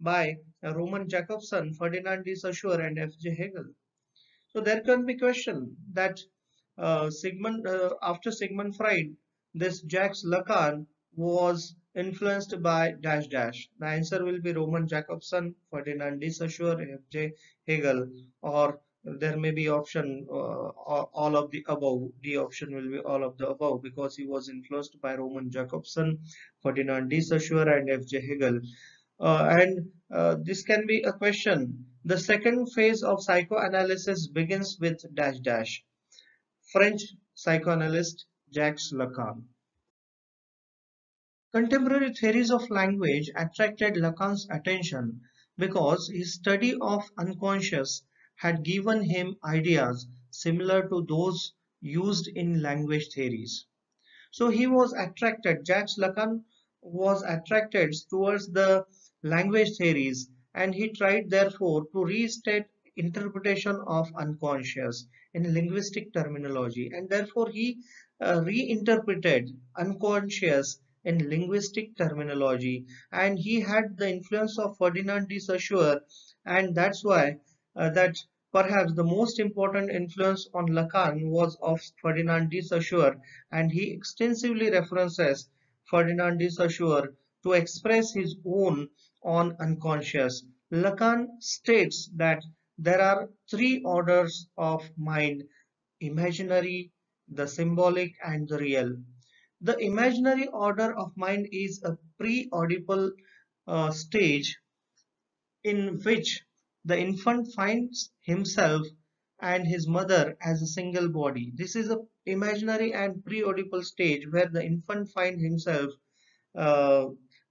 by Roman Jacobson, Ferdinand de Saussure, and F.J. Hegel. So there can be question that after Sigmund Freud, this Jacques Lacan was influenced by .. The answer will be Roman Jacobson, Ferdinand de Saussure, F.J. Hegel, or there may be option all of the above. The option will be all of the above because he was influenced by Roman Jacobson, Ferdinand de Saussure, and F.J. Hegel. This can be a question. The second phase of psychoanalysis begins with ... French psychoanalyst Jacques Lacan. Contemporary theories of language attracted Lacan's attention because his study of unconscious had given him ideas similar to those used in language theories. So he was attracted, Jacques Lacan was attracted towards the language theories, and he tried therefore to restate interpretation of unconscious in linguistic terminology, and therefore he reinterpreted unconscious in linguistic terminology, and he had the influence of Ferdinand de Saussure, and that's why that perhaps the most important influence on Lacan was of Ferdinand de Saussure, and he extensively references Ferdinand de Saussure to express his own on unconscious. Lacan states that there are three orders of mind: imaginary, the symbolic, and the real. The imaginary order of mind is a pre-Oedipal stage in which the infant finds himself and his mother as a single body. This is an imaginary and pre-Oedipal stage where the infant finds himself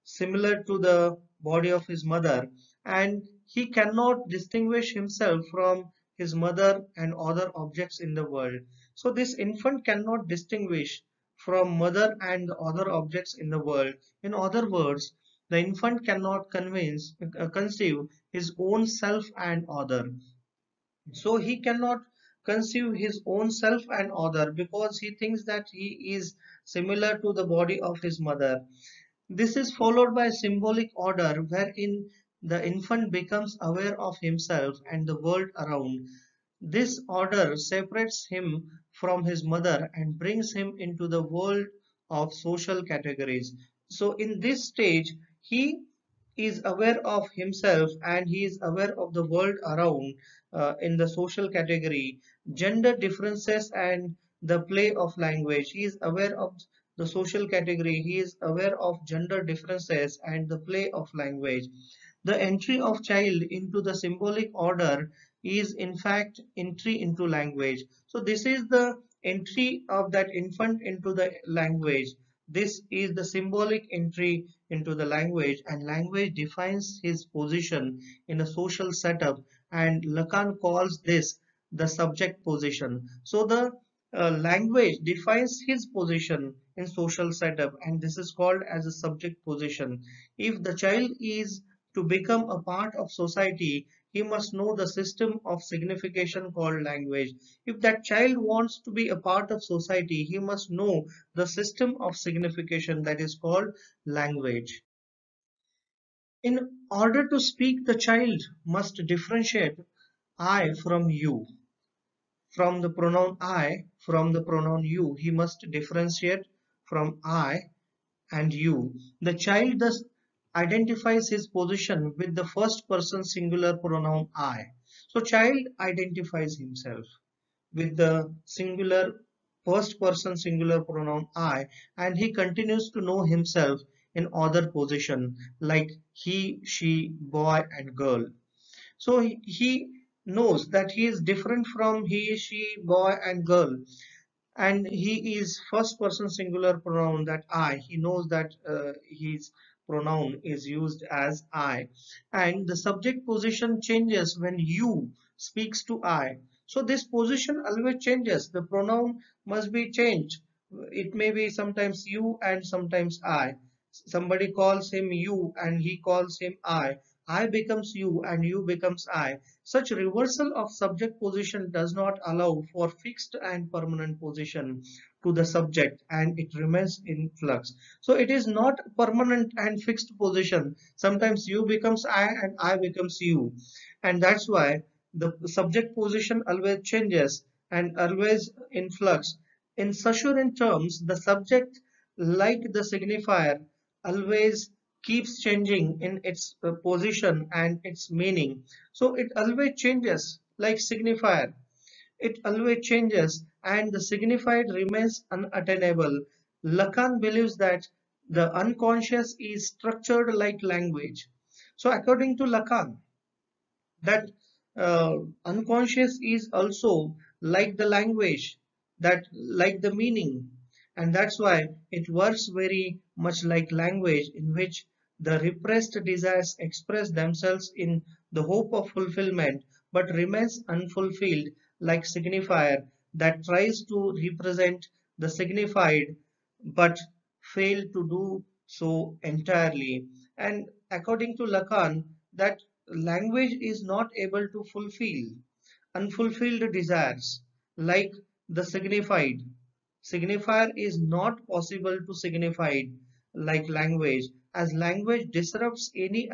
similar to the body of his mother, and he cannot distinguish himself from his mother and other objects in the world. So this infant cannot distinguish from mother and other objects in the world. In other words, the infant cannot conceive his own self and other. So he cannot conceive his own self and other because he thinks that he is similar to the body of his mother. This is followed by symbolic order, wherein the infant becomes aware of himself and the world around. This order separates him from his mother and brings him into the world of social categories. So in this stage, he is aware of himself and he is aware of the world around in the social category, gender differences and the play of language. He is aware of the social category. He is aware of gender differences and the play of language. The entry of child into the symbolic order is in fact entry into language. So this is the entry of that infant into the language. This is the symbolic entry into the language, and language defines his position in a social setup, and Lacan calls this the subject position. So the language defines his position in social setup, and this is called as a subject position. If the child is to become a part of society, he must know the system of signification called language. If that child wants to be a part of society, he must know the system of signification that is called language. In order to speak, the child must differentiate I from you. From the pronoun I, from the pronoun you, he must differentiate from I and you. The child thus identifies his position with the first person singular pronoun I. So child identifies himself with the singular first person singular pronoun I, and he continues to know himself in other position like he, she, boy and girl. So he knows that he is different from he, she, boy and girl, and he is first person singular pronoun that I. He knows that his pronoun is used as I, and the subject position changes when you speaks to I. So this position always changes. The pronoun must be changed. It may be sometimes you and sometimes I. Somebody calls him you and he calls him I. I becomes you and you becomes I. Such reversal of subject position does not allow for fixed and permanent position to the subject, and it remains in flux. So it is not permanent and fixed position. Sometimes you becomes I and I becomes you, and that's why the subject position always changes and always in flux. In Saussurean terms, the subject, like the signifier, always keeps changing in its position and its meaning. So it always changes like signifier. It always changes, and the signified remains unattainable. Lacan believes that the unconscious is structured like language. So according to Lacan, that unconscious is also like the language, that like the meaning, and that's why it works very much like language, in which the repressed desires express themselves in the hope of fulfillment but remains unfulfilled, like signifier that tries to represent the signified but fail to do so entirely. And according to Lacan, that language is not able to fulfill unfulfilled desires, like the signified. Signifier is not possible to signified like language, as language disrupts any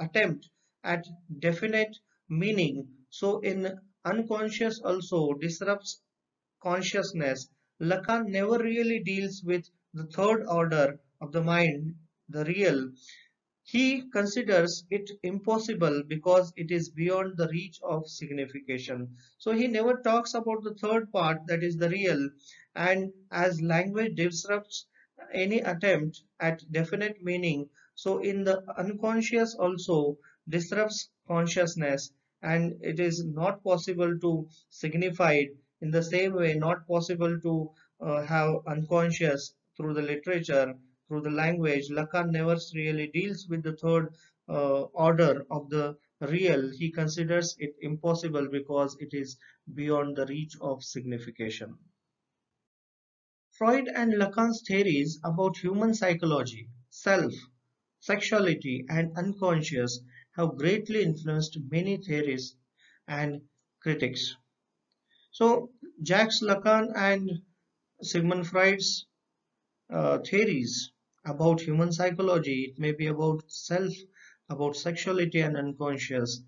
attempt at definite meaning. So in unconscious also disrupts consciousness. Lacan never really deals with the third order of the mind, the real. He considers it impossible because it is beyond the reach of signification. So he never talks about the third part, that is the real, and as language disrupts any attempt at definite meaning, so in the unconscious also disrupts consciousness, and it is not possible to signify it. In the same way, not possible to have unconscious through the literature, through the language. Lacan never really deals with the third order of the real. He considers it impossible because it is beyond the reach of signification. Freud and Lacan's theories about human psychology, self, sexuality, and unconscious have greatly influenced many theorists and critics. So, Jacques Lacan and Sigmund Freud's theories about human psychology, it may be about self, about sexuality and unconscious,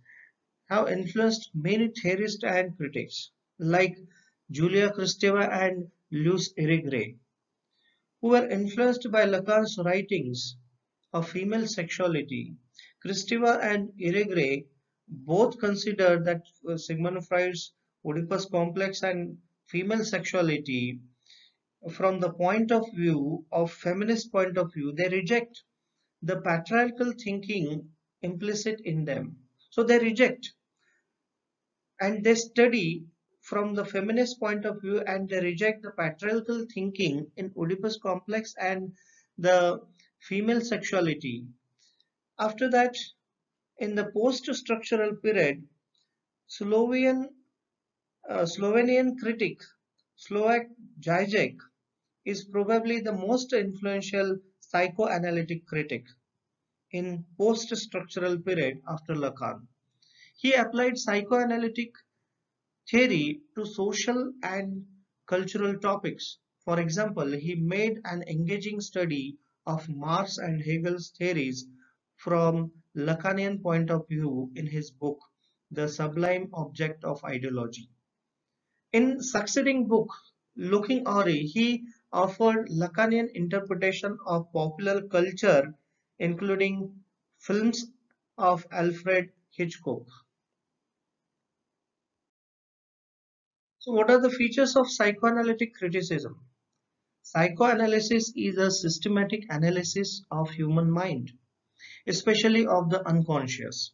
have influenced many theorists and critics like Julia Kristeva and Luce Irigaray, who were influenced by Lacan's writings of female sexuality. Kristeva and Irigaray both considered that Sigmund Freud's Oedipus Complex and female sexuality, from the point of view of feminist point of view, they reject the patriarchal thinking implicit in them. So they reject and they study from the feminist point of view, and they reject the patriarchal thinking in Oedipus Complex and the female sexuality. After that, in the post-structural period, Slovenian critic Slavoj Žižek is probably the most influential psychoanalytic critic in post-structural period after Lacan. He applied psychoanalytic theory to social and cultural topics. For example, he made an engaging study of Marx and Hegel's theories from Lacanian point of view in his book, The Sublime Object of Ideology. In succeeding book, Looking Awry, he offered Lacanian interpretation of popular culture, including films of Alfred Hitchcock. So what are the features of psychoanalytic criticism? Psychoanalysis is a systematic analysis of human mind, especially of the unconscious.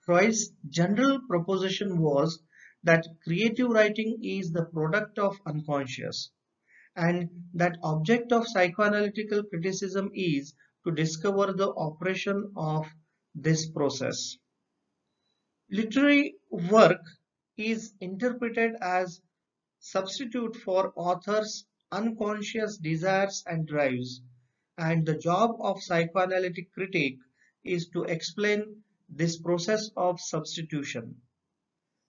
Freud's general proposition was that creative writing is the product of unconscious, and that object of psychoanalytical criticism is to discover the operation of this process. Literary work is interpreted as substitute for author's unconscious desires and drives, and the job of psychoanalytic critic is to explain this process of substitution.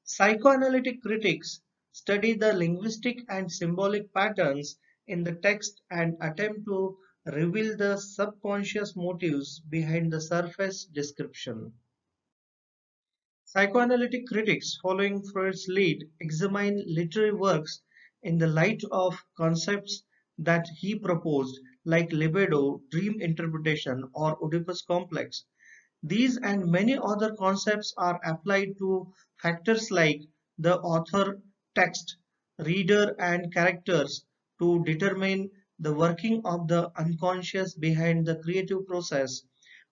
Psychoanalytic critics study the linguistic and symbolic patterns in the text and attempt to reveal the subconscious motives behind the surface description. Psychoanalytic critics, following Freud's lead, examine literary works in the light of concepts that he proposed, like libido, dream interpretation, or Oedipus complex. These and many other concepts are applied to factors like the author, text, reader, and characters to determine the working of the unconscious behind the creative process.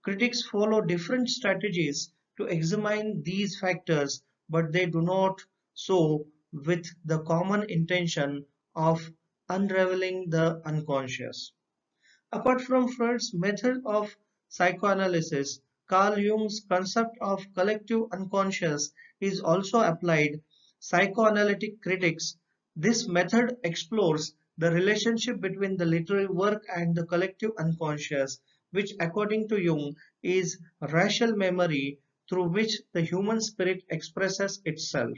Critics follow different strategies to examine these factors, but they do not so with the common intention of unraveling the unconscious. Apart from Freud's method of psychoanalysis, Carl Jung's concept of collective unconscious is also applied. Psychoanalytic critics, this method explores the relationship between the literary work and the collective unconscious, which according to Jung is rational memory through which the human spirit expresses itself.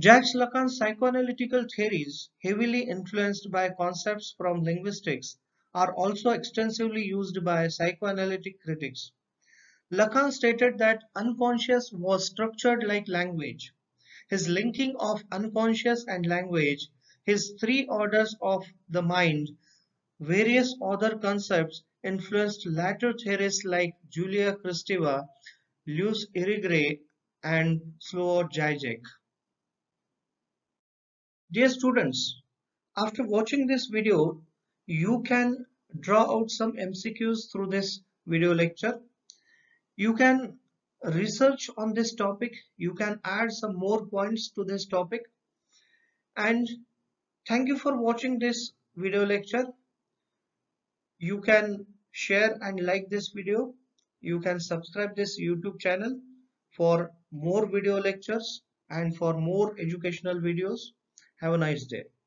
Jacques Lacan's psychoanalytical theories, heavily influenced by concepts from linguistics, are also extensively used by psychoanalytic critics. Lacan stated that unconscious was structured like language. His linking of unconscious and language, his three orders of the mind, various other concepts influenced later theorists like Julia Kristeva, Luce Irigaray, and Slavoj Žižek. Dear students, after watching this video, you can draw out some MCQs through this video lecture. You can research on this topic. You can add some more points to this topic. And thank you for watching this video lecture. You can share and like this video. You can subscribe this YouTube channel for more video lectures and for more educational videos. Have a nice day.